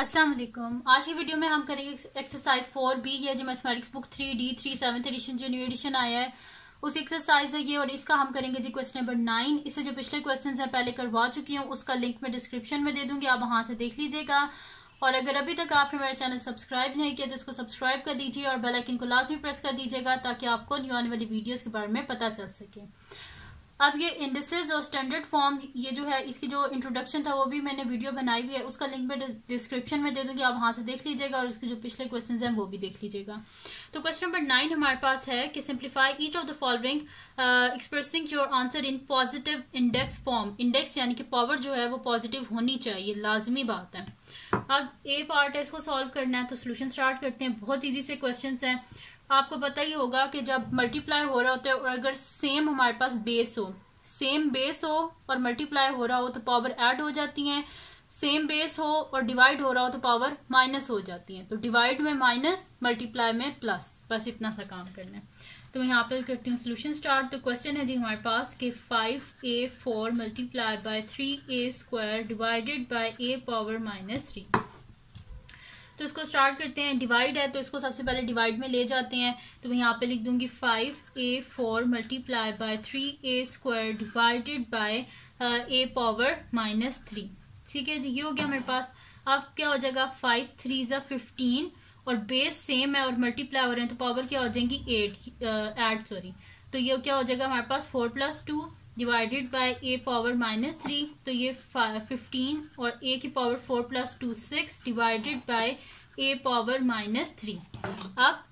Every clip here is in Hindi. अस्सलाम वालेकुम। आज की वीडियो में हम करेंगे एक्सरसाइज 4B। ये जो मैथमेटिक्स बुक 3D 37 एडिशन जो न्यू एडिशन आया है उस एक्सरसाइज है ये, और इसका हम करेंगे जी क्वेश्चन नंबर 9। इससे जो पिछले क्वेश्चंस हैं पहले करवा चुकी हूँ, उसका लिंक मैं डिस्क्रिप्शन में दे दूंगी, आप वहाँ से देख लीजिएगा। और अगर अभी तक आपने मेरा चैनल सब्सक्राइब नहीं किया तो इसको सब्सक्राइब कर दीजिए और बेल आइकन को लाजमी प्रेस कर दीजिएगा ताकि आपको न्यू आने वाली वीडियोज़ के बारे में पता चल सके। अब ये इंडिसेज और स्टैंडर्ड फॉर्म ये जो है इसकी जो इंट्रोडक्शन था वो भी मैंने वीडियो बनाई हुई है, उसका लिंक मैं डिस्क्रिप्शन में दे दूंगी, आप वहाँ से देख लीजिएगा और इसके जो पिछले क्वेश्चंस हैं वो भी देख लीजिएगा। तो क्वेश्चन नंबर 9 हमारे पास है कि simplify each of the following expressing your answer in positive index form. Index यानी कि पावर जो है वो पॉजिटिव होनी चाहिए, लाजमी बात है। अब ए पार्ट है, इसको सॉल्व करना है तो सोल्यूशन स्टार्ट करते हैं। बहुत ईजी से क्वेश्चन हैं, आपको पता ही होगा कि जब मल्टीप्लाई हो रहा होता है और अगर सेम हमारे पास बेस हो, सेम बेस हो और मल्टीप्लाई हो रहा हो तो पावर ऐड हो जाती है, सेम बेस हो और डिवाइड हो रहा हो तो पावर माइनस हो जाती है। तो डिवाइड में माइनस, मल्टीप्लाई में प्लस, बस इतना सा काम करना है। तो मैं यहाँ पर करती हूँ सोल्यूशन स्टार्ट। तो क्वेश्चन है जी हमारे पास कि 5a4 multiply by 3a2 divided by a power -3। तो इसको स्टार्ट करते हैं, डिवाइड है तो इसको सबसे पहले डिवाइड में ले जाते हैं। तो मैं यहाँ पे लिख दूंगी 5a4 multiply by 3a2 divided by a power -3। ठीक है जी, ये हो गया हमारे पास। अब क्या हो जाएगा, 5 3 = 15 और बेस सेम है और मल्टीप्लाई हो रहे हैं तो पावर क्या हो जाएंगी, एड। तो ये क्या हो जाएगा हमारे पास, 4 + 2 डिवाइडेड बाय a पावर -3। तो ये 15 और a की power 4 + 2 6 divided by a power -3। अब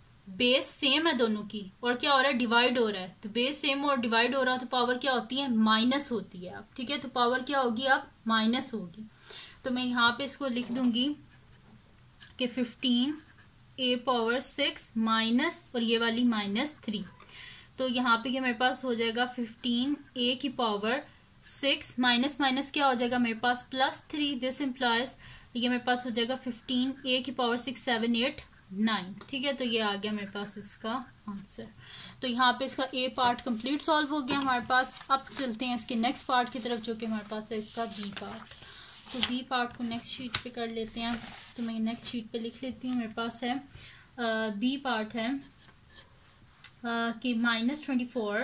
बेस सेम है दोनों की और क्या हो रहा है, डिवाइड हो रहा है, तो बेस सेम और डिवाइड हो रहा है तो पावर क्या होती है, माइनस होती है। अब ठीक है, तो पावर क्या होगी, अब माइनस होगी। तो मैं यहाँ पे इसको लिख दूंगी कि 15 a पावर 6 माइनस और ये वाली -3। तो यहाँ पे मेरे पास हो जाएगा 15 a की पावर 6 माइनस माइनस क्या हो जाएगा मेरे पास, +3। दिस इम्प्लाइज ये मेरे पास हो जाएगा 15 a की पावर 6 7 8 9। ठीक है, तो ये आ गया मेरे पास इसका आंसर। तो यहाँ पे इसका ए पार्ट कंप्लीट सॉल्व हो गया हमारे पास। अब चलते हैं इसके नेक्स्ट पार्ट की तरफ जो कि हमारे पास है इसका बी पार्ट। तो बी पार्ट को नेक्स्ट शीट पे कर लेते हैं। तो मैं नेक्स्ट शीट पे लिख लेती हूँ, मेरे पास है बी पार्ट है कि -24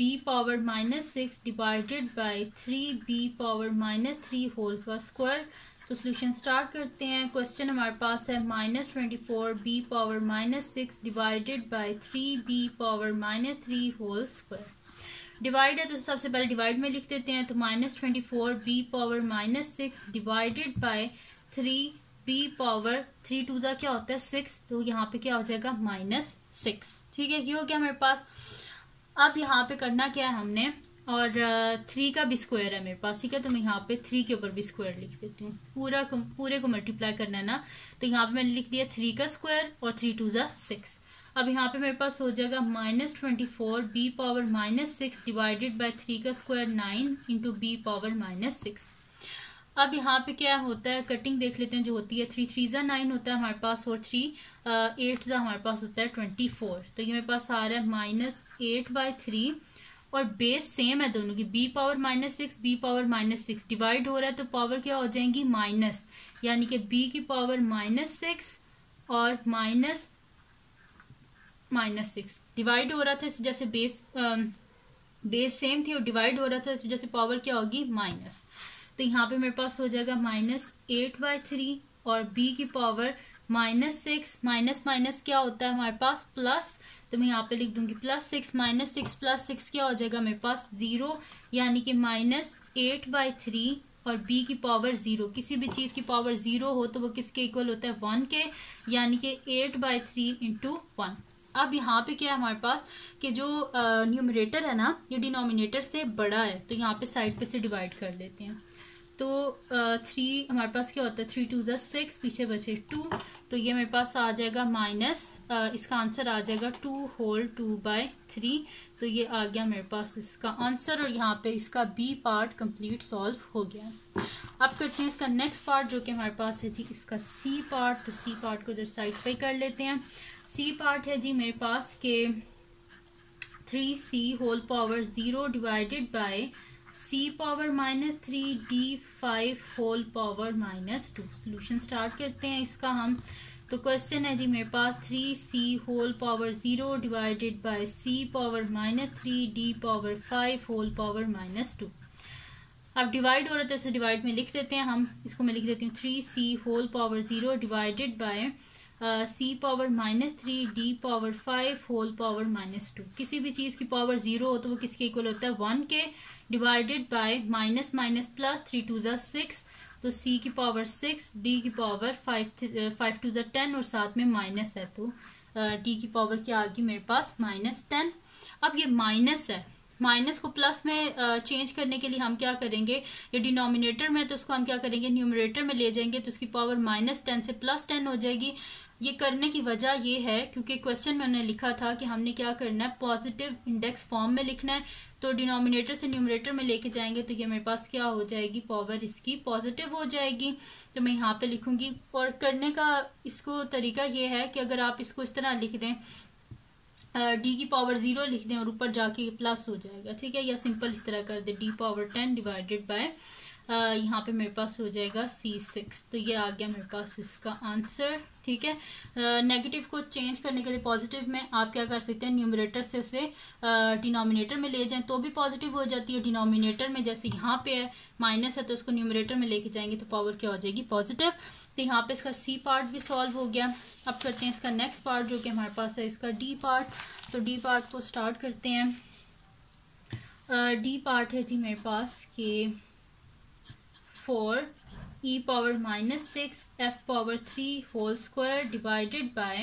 b power -6 divided by 3b power -3 whole का स्क्वायर। तो सोल्यूशन स्टार्ट करते हैं। क्वेश्चन हमारे पास है -24 b power -6 divided by 3b power -3 whole square. Divide है तो सबसे पहले डिवाइड में लिख देते हैं। तो -24 b power -6 divided by 3b power 3 2 क्या होता है 6। तो यहाँ पे क्या हो जाएगा -6। ठीक है, ये हो गया मेरे पास। अब यहाँ पे करना क्या है हमने, और 3 का भी स्क्वायर है मेरे पास। ठीक है, तो मैं यहाँ पे 3 के ऊपर भी स्क्वायर लिख देती हूँ, पूरे को मल्टीप्लाई करना है ना। तो यहाँ पे मैंने लिख दिया 3 का स्क्वायर और 3 2 6। अब यहाँ पे मेरे पास हो जाएगा -24 b पावर -6 डिवाइडेड बाई 3 का स्क्वायर 9 इंटू b पावर -6। अब यहाँ पे क्या होता है, कटिंग देख लेते हैं जो होती है। 3 3 9 होता है हमारे पास और 3 8 हमारे पास होता है 24। तो ये मेरे पास आ रहा है -8/3 और बेस सेम है दोनों की, b power -6 b power -6 divide हो रहा है तो पावर क्या हो जाएंगी, माइनस, यानी कि b की पावर -6 और -6 डिवाइड हो रहा था इस वजह से बेस सेम थी और डिवाइड हो रहा था इस वजह से पावर क्या होगी, माइनस। तो यहाँ पे मेरे पास हो जाएगा -8/3 और b की पावर -6 माइनस माइनस क्या होता है हमारे पास, प्लस। तो मैं यहाँ पे लिख दूंगी +6 -6 + 6 क्या हो जाएगा मेरे पास, 0, यानी कि -8/3 और b की पावर 0। किसी भी चीज़ की पावर 0 हो तो वो किसके इक्वल होता है, 1 के, यानी कि 8/3 इंटू 1। अब यहाँ पे क्या है हमारे पास कि जो न्यूमरेटर है ना ये डिनोमिनेटर से बड़ा है, तो यहाँ पे साइड पे से डिवाइड कर लेते हैं। तो 3 हमारे पास क्या होता है, 3 2 6, पीछे बचे 2। तो ये मेरे पास आ जाएगा इसका आंसर आ जाएगा 2/2/3। तो ये आ गया मेरे पास इसका आंसर और यहाँ पे इसका बी पार्ट कंप्लीट सॉल्व हो गया। अब करते हैं इसका नेक्स्ट पार्ट जो कि हमारे पास है जी इसका सी पार्ट। तो सी पार्ट को इधर साइड पे कर लेते हैं। सी पार्ट है जी मेरे पास के 3c/0 divided by c power minus 3d5 whole power minus 2। Solution start करते हैं इसका हम। तो क्वेश्चन है जी मेरे पास 3c whole power 0 divided by c power minus 3d power 5 whole power minus 2। अब डिवाइड हो रहा है तो इसे डिवाइड में लिख देते हैं हम। इसको मैं लिख देती हूँ 3c whole power 0 divided by c power minus 3d power 5 whole power minus 2। किसी भी चीज़ की पावर 0 हो तो वो किसके इक्वल होता है 1 के, divided by minus minus plus 3 2 6, तो c की पावर 6, d की पावर 5 5 2 10 और साथ में माइनस है तो d की पावर क्या आ गई मेरे पास -10। अब ये माइनस है, माइनस को प्लस में चेंज करने के लिए हम क्या करेंगे, ये डिनोमिनेटर में तो उसको हम क्या करेंगे न्यूमरेटर में ले जाएंगे, तो उसकी पावर -10 से +10 हो जाएगी। ये करने की वजह ये है क्योंकि क्वेश्चन में उन्होंने लिखा था कि हमने क्या करना है पॉजिटिव इंडेक्स फॉर्म में लिखना है, तो डिनोमिनेटर से न्यूमरेटर में लेके जाएंगे तो ये मेरे पास क्या हो जाएगी पावर इसकी पॉजिटिव हो जाएगी, तो मैं यहाँ पे लिखूंगी। और करने का इसको तरीका ये है कि अगर आप इसको इस तरह लिख दें d की पावर 0 लिख दें और ऊपर जाके प्लस हो जाएगा, ठीक है, या सिंपल इस तरह कर दें d पावर 10 डिवाइडेड बाय यहाँ पे मेरे पास हो जाएगा c6। तो ये आ गया मेरे पास इसका आंसर, ठीक है। नेगेटिव को चेंज करने के लिए पॉजिटिव में आप क्या कर सकते हैं न्यूमरेटर से उसे डिनोमिनेटर में ले जाएं तो भी पॉजिटिव हो जाती है, डिनोमिनेटर में जैसे यहाँ पे है माइनस है तो उसको न्यूमरेटर में लेके जाएंगे तो पावर क्या हो जाएगी पॉजिटिव। तो यहाँ पे इसका सी पार्ट भी सॉल्व हो गया। अब करते हैं इसका नेक्स्ट पार्ट जो कि हमारे पास है इसका डी पार्ट। तो डी पार्ट को स्टार्ट करते हैं। डी पार्ट है जी मेरे पास के 4 e power -6 f power 3 whole square divided by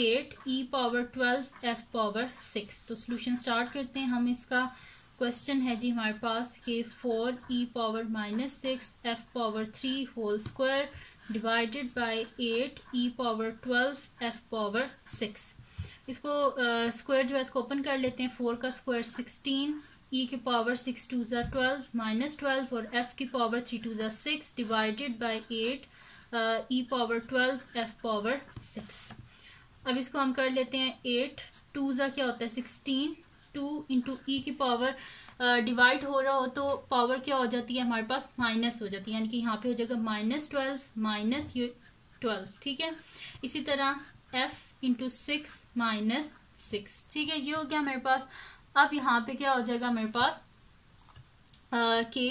8 e power 12 f power 6। तो सोल्यूशन स्टार्ट करते हैं हम इसका। क्वेश्चन है जी हमारे पास के 4 e power -6 f power 3 whole square divided by 8 e power 12 f power 6। इसको स्क्वायर जो है इसको ओपन कर लेते हैं। 4 का स्क्वायर 16, e की पावर 6 2 12 माइनस 12 और f की power 3 2 6 divided by 8 e power 12 f power 6। अब इसको हम कर लेते हैं 8 2 क्या होता है 16, 2 इंटू ई की पावर डिवाइड हो रहा हो तो पावर क्या हो जाती है हमारे पास माइनस हो जाती है, यानी कि यहाँ पे हो जाएगा -12 माइनस 12, ठीक है। इसी तरह f इंटू 6 माइनस 6, ठीक है, ये हो गया मेरे पास। अब यहाँ पे क्या हो जाएगा मेरे पास के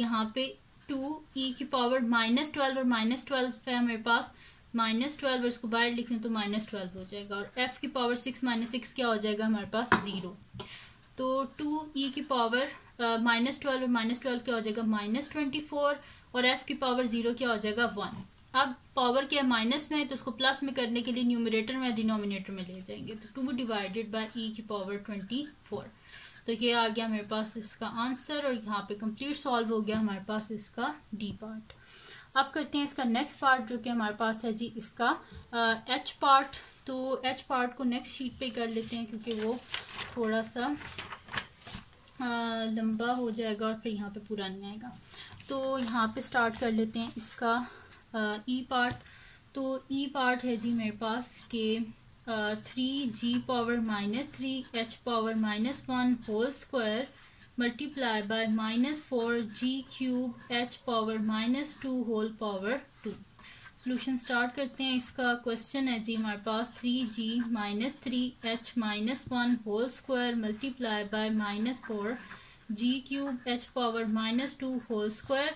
यहाँ पे 2e की पावर -12 और -12 है मेरे पास -12 और इसको बाहर लिखें तो -12 हो जाएगा और f की पावर 6 माइनस 6 क्या हो जाएगा हमारे पास 0। तो 2e की पावर -12 और -12 क्या हो जाएगा -24 और f की पावर 0 क्या हो जाएगा 1। अब पावर क्या है माइनस में तो उसको प्लस में करने के लिए न्यूमरेटर में डिनोमिनेटर में ले जाएंगे तो 2 डिवाइडेड बाय e की पावर 24। तो ये आ गया मेरे पास इसका आंसर और यहाँ पे कंप्लीट सॉल्व हो गया हमारे पास इसका डी पार्ट। अब करते हैं इसका नेक्स्ट पार्ट जो कि हमारे पास है जी इसका एच पार्ट। तो एच पार्ट को नेक्स्ट शीट पे कर लेते हैं क्योंकि वो थोड़ा सा लंबा हो जाएगा और फिर यहाँ पे पूरा नहीं आएगा। तो यहाँ पे स्टार्ट कर लेते हैं इसका ई पार्ट। तो ई पार्ट है जी मेरे पास के 3g power -3h power -1 whole square multiply by -4g³ h power -2 whole power 2। Solution start करते हैं इसका। क्वेश्चन है जी हमारे पास 3g -3h -1 whole square multiply by -4g³ h power -2 whole square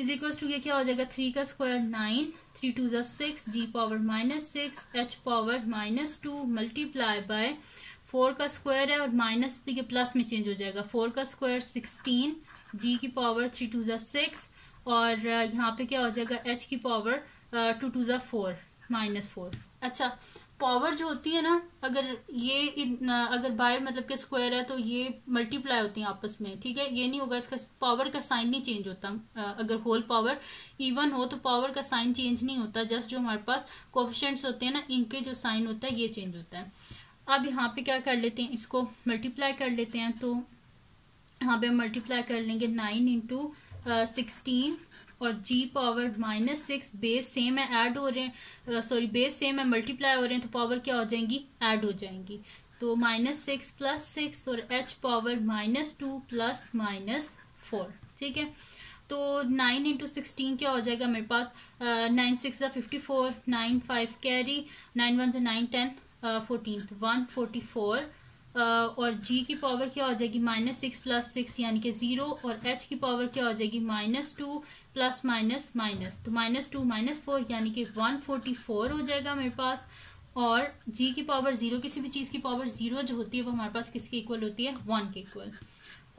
is equal to, ये क्या हो जाएगा 3 का square 9, 3 2 6 G power -6 h power -2 multiply by 4 का स्क्वायर है और माइनस तो ये प्लस में चेंज हो जाएगा 4 का स्क्वायर 16 जी की पावर 3 2 6 और यहाँ पे क्या हो जाएगा h की पावर 2 2 4 -4। अच्छा पावर जो होती है ना अगर ये अगर बाहर मतलब के स्क्वायर है तो ये मल्टीप्लाई होती हैं आपस में, ठीक है, ये नहीं होगा इसका पावर का साइन नहीं चेंज होता। अगर होल पावर इवन हो तो पावर का साइन चेंज नहीं होता, जस्ट जो हमारे पास कोफिशिएंट्स होते हैं ना इनके जो साइन होता है ये चेंज होता है। अब यहाँ पे क्या कर लेते हैं इसको मल्टीप्लाई कर लेते हैं। तो यहाँ पे मल्टीप्लाई कर लेंगे 9 इंटू 16 और g पावर -6 बेस सेम है ऐड हो रहे हैं, सॉरी बेस सेम है मल्टीप्लाई हो रहे हैं तो पावर क्या हो जाएंगी ऐड हो जाएंगी। तो -6 +6 और h पावर -2 प्लस -4, ठीक है। तो 9 × 16 क्या हो जाएगा मेरे पास, 9 × 6 = 54, 9 × 5 कैरी, 9 × 1 = 9, 10, 14 144 और g की पावर क्या हो जाएगी -6 + 6 यानी कि 0 और h की पावर क्या हो जाएगी -2 प्लस माइनस, तो -2 -4 यानी कि 144 हो जाएगा मेरे पास। और g की पावर 0, किसी भी चीज़ की पावर 0 जो होती है वो हमारे पास किसके इक्वल होती है, 1 के इक्वल।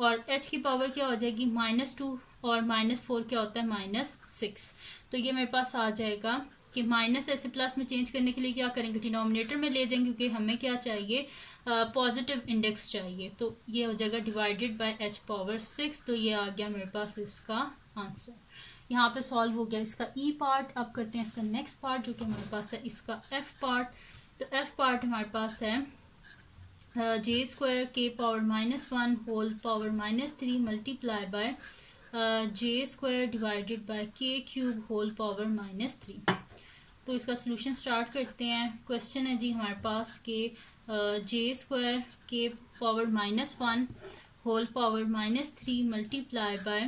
और h की पावर क्या हो जाएगी -2 और -4 क्या होता है -6। तो ये मेरे पास आ जाएगा कि माइनस ऐसे प्लस में चेंज करने के लिए क्या करेंगे, डिनोमिनेटर में ले जाएंगे क्योंकि हमें क्या चाहिए, पॉजिटिव इंडेक्स चाहिए। तो ये हो जाएगा डिवाइडेड बाय h पावर 6। तो ये आ गया मेरे पास इसका आंसर, यहाँ पे सॉल्व हो गया इसका ई पार्ट। अब करते हैं इसका नेक्स्ट पार्ट जो कि हमारे पास है इसका एफ पार्ट। तो एफ पार्ट हमारे पास है j² k power -1 whole power -3 multiply by j² divided by k³ whole power -3। तो इसका सोल्यूशन स्टार्ट करते हैं। क्वेश्चन है जी हमारे पास के j² k power -1 whole power -3 multiply by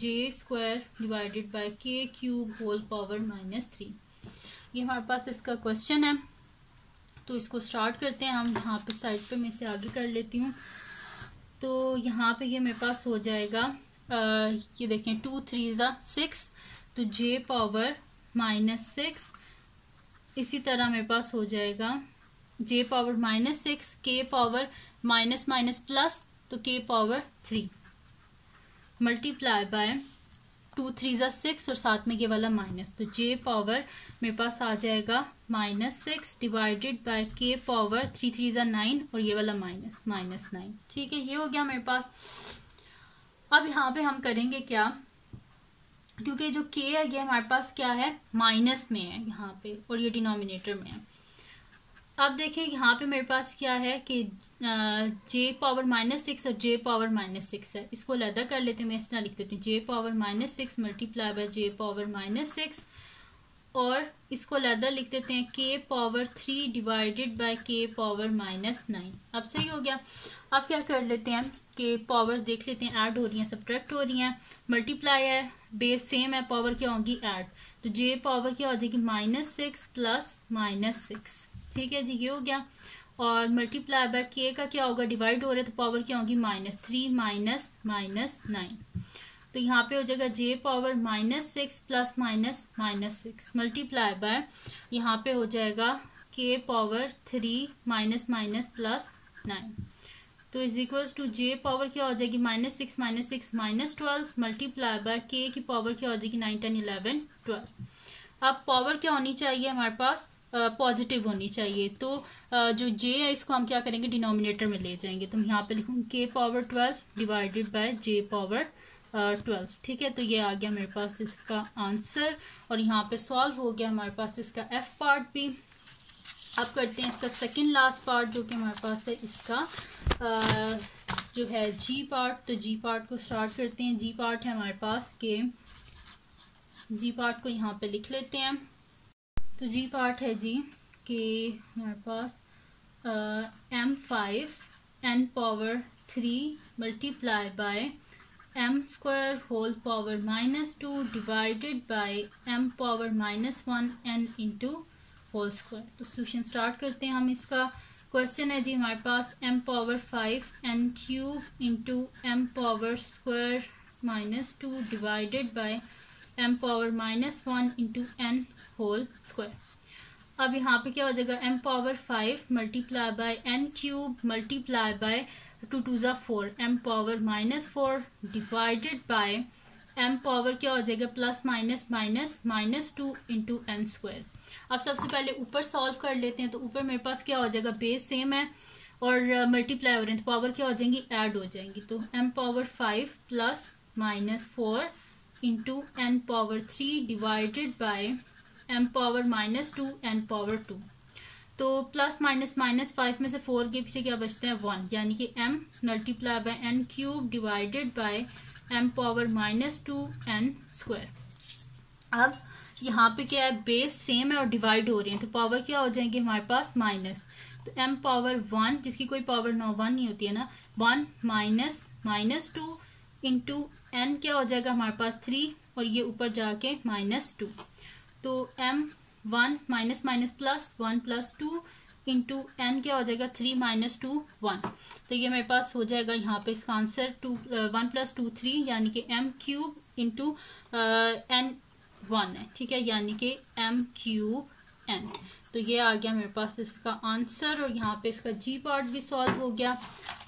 j² divided by k³ whole power -3, ये हमारे पास इसका क्वेश्चन है। तो इसको स्टार्ट करते हैं हम, यहाँ पे साइड पे मैं इसे आगे कर लेती हूँ। तो यहाँ पे ये मेरे पास हो जाएगा ये देखें 2 × 3 = 6, तो j पावर -6। इसी तरह मेरे पास हो जाएगा j पावर -6 k पावर -+ तो k पावर 3 मल्टीप्लाई बाय 2 × 3 = 6 और साथ में ये वाला माइनस, तो j पावर मेरे पास आ जाएगा -6 डिवाइडेड बाय k पावर 3 × 3 = 9 और ये वाला माइनस -9, ठीक है। ये हो गया मेरे पास। अब यहाँ पे हम करेंगे क्या, क्योंकि जो k है ये हमारे पास क्या है, माइनस में है यहाँ पे और ये डिनोमिनेटर में है। अब देखिए यहाँ पे मेरे पास क्या है कि j पावर -6 और j पावर -6 है, इसको अलग कर लेते हैं। मैं इस तरह लिख देती हूँ j power -6 multiply by j power -6 और इसको अलग लिख देते हैं k power 3 divided by k power -9। अब सही हो गया। अब क्या कर लेते हैं कि पावर्स देख लेते हैं, ऐड हो रही हैं सब्ट्रैक्ट हो रही हैं, मल्टीप्लाई है बेस सेम है, पावर क्या होगी ऐड। तो j पावर क्या हो जाएगी -6 प्लस -6, ठीक है जी, ये हो गया। और मल्टीप्लाई बाय k का क्या होगा, डिवाइड हो रहा है तो पावर क्या होगी -3 माइनस -9। तो यहाँ पे हो जाएगा j power -6 plus -6 multiply by यहाँ पे हो जाएगा k पावर 3 - +9, तो is equals to j power क्या हो जाएगी -6 -12 मल्टीप्लाई बाय k की पावर क्या हो जाएगी 9 10 11 12। अब पावर क्या होनी चाहिए हमारे पास, पॉजिटिव होनी चाहिए। तो जो j है इसको हम क्या करेंगे, डिनोमिनेटर में ले जाएंगे। तो यहाँ पे लिखूँगे k power 12 divided by j power 12, ठीक है। तो ये आ गया मेरे पास इसका आंसर और यहाँ पे सॉल्व हो गया हमारे पास इसका एफ पार्ट भी। अब करते हैं इसका सेकंड लास्ट पार्ट जो कि हमारे पास है इसका जो है जी पार्ट। तो जी पार्ट को स्टार्ट करते हैं। जी पार्ट है हमारे पास के, जी पार्ट को यहाँ पे लिख लेते हैं। तो जी पार्ट है जी के हमारे पास m5 n power 3 multiply by m² whole power -2 divided by m power -1 n into whole square. तो सोल्यूशन स्टार्ट करते हैं हम। इसका क्वेश्चन है जी हमारे पास m power 5 n³ into m power square -2 divided by m power -1 into n whole square. अब यहाँ पे क्या हो जाएगा, m power 5 multiply by n³ multiply by 2 × 4 m power -4 divided by m power क्या हो जाएगा प्लस -2 इंटू n²। अब सबसे पहले ऊपर सॉल्व कर लेते हैं। तो ऊपर मेरे पास क्या हो जाएगा, बेस सेम है और मल्टीप्लाई हो रहे हैं तो पावर क्या हो जाएंगी, ऐड हो जाएंगी। तो m power 5 plus -4 into n power 3 divided by m power -2 n power 2। तो प्लस -5 में से 4 के पीछे क्या बचता है, 1, यानी कि m multiply by n³ divided by m power -2 n²। अब यहाँ पे क्या है, बेस सेम है और डिवाइड हो रही है, तो पावर क्या हो जाएंगे हमारे पास माइनस, तो m पावर 1 जिसकी कोई पावर 1 नहीं होती है ना, 1 माइनस माइनस 2 इंटू n क्या हो जाएगा हमारे पास 3 और ये ऊपर जाके माइनस 2, तो m 1 minus minus plus 1 plus 2 into N क्या हो जाएगा 3 माइनस 2 1, तो ये मेरे पास हो जाएगा यहाँ पे इसका आंसर 1 प्लस 2 3 यानी कि m क्यूब इंटू एन 1 है, ठीक है, यानी कि m क्यूब n, तो ये आ गया मेरे पास इसका आंसर और यहाँ पे इसका जी पार्ट भी सॉल्व हो गया।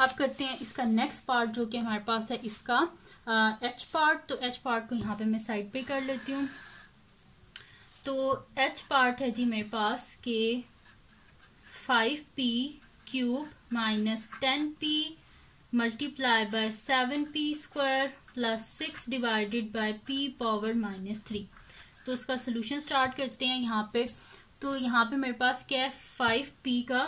अब करते हैं इसका नेक्स्ट पार्ट जो कि हमारे पास है इसका एच पार्ट, तो एच पार्ट को यहाँ पे मैं साइड पे कर लेती हूँ। तो एच पार्ट है जी मेरे पास के 5p cube minus 10p multiply by 7p square plus 6 divided by p power minus 3। तो उसका सोल्यूशन स्टार्ट करते हैं यहाँ पे। तो यहाँ पे मेरे पास क्या है 5p का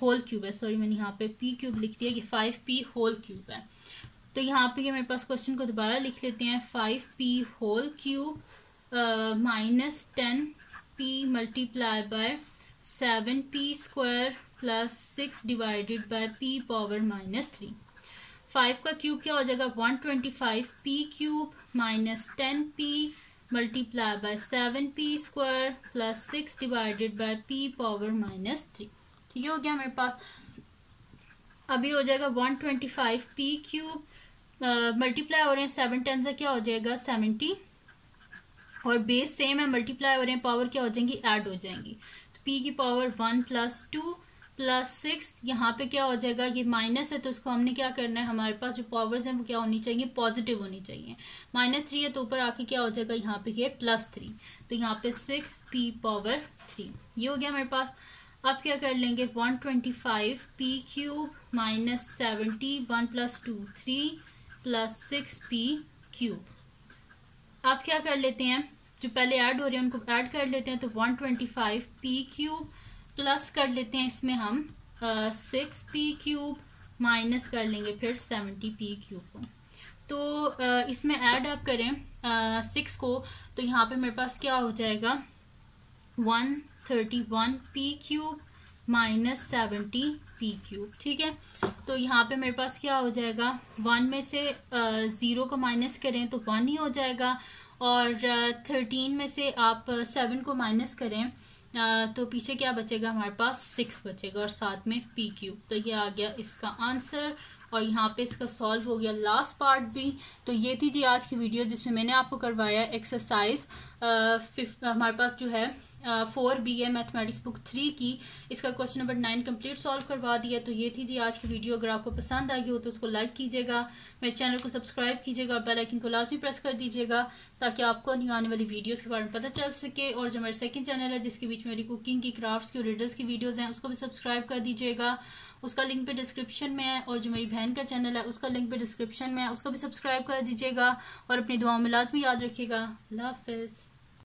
होल क्यूब है, सॉरी मैंने यहाँ पे p क्यूब लिख दिया, ये 5p होल क्यूब है। तो यहाँ पे मेरे पास क्वेश्चन को दोबारा लिख लेते हैं, 5p whole cube minus 10p multiply by 7p square plus 6 divided by p power minus 3। 5 का क्यूब क्या हो जाएगा 125p cube minus 10p multiply by 7p square plus 6 divided by p power minus 3। ठीक है, हो गया मेरे पास। अभी हो जाएगा 125p क्यूब मल्टीप्लाई हो रहे हैं 7 10 से क्या हो जाएगा 70 और बेस सेम है, मल्टीप्लाई हो रहे हैं, पावर क्या हो जाएंगी ऐड हो जाएंगी, p की पावर 1 प्लस 2 प्लस 6 यहाँ पे क्या हो जाएगा ये माइनस है तो उसको हमने क्या करना है, हमारे पास जो पावर्स हैं वो क्या होनी चाहिए पॉजिटिव होनी चाहिए, माइनस 3 है तो ऊपर आके क्या हो जाएगा यहाँ पे ये प्लस 3, तो यहाँ पे 6p पावर 3। ये हो गया मेरे पास। अब क्या कर लेंगे 125p cube minus 70 1 plus 2 3 plus 6p cube. अब क्या कर लेते हैं जो पहले ऐड हो रहे हैं उनको ऐड कर लेते हैं, तो 125 पी क्यूब प्लस कर लेते हैं इसमें हम 6 पी क्यूब माइनस कर लेंगे फिर 70 पी क्यूब को, तो इसमें ऐड आप करें 6 को, तो यहाँ पे मेरे पास क्या हो जाएगा 131 p cube minus 70 p cube. ठीक है, तो यहाँ पे मेरे पास क्या हो जाएगा 1 में से 0 को माइनस करें तो 1 ही हो जाएगा और 13 में से आप 7 को माइनस करें तो पीछे क्या बचेगा हमारे पास 6 बचेगा और साथ में पी क्यूब। तो ये आ गया इसका आंसर और यहाँ पे इसका सॉल्व हो गया लास्ट पार्ट भी। तो ये थी जी आज की वीडियो जिसमें मैंने आपको करवाया एक्सरसाइज हमारे पास जो है 4B है मैथमेटिक्स बुक 3 की, इसका क्वेश्चन नंबर 9 कंप्लीट सॉल्व करवा दिया। तो ये थी जी आज की वीडियो, अगर आपको पसंद आई हो तो उसको लाइक कीजिएगा, मेरे चैनल को सब्सक्राइब कीजिएगा और बेल आइकन को लाजमी प्रेस कर दीजिएगा ताकि आपको न्यू आने वाली वीडियोस के बारे में पता चल सके। और जो मेरा सेकंड चैनल है जिसके बीच मेरी कुकिंग की, क्राफ्ट्स की, रिडल्स की वीडियोज़ हैं उसको भी सब्सक्राइब कर दीजिएगा, उसका लिंक भी डिस्क्रिप्शन में है। और जो मेरी बहन का चैनल है उसका लिंक भी डिस्क्रिप्शन में है, उसको भी सब्सक्राइब कर दीजिएगा और अपनी दुआओं में लाजमी याद रखिएगा। अल्लाह हाफिज़।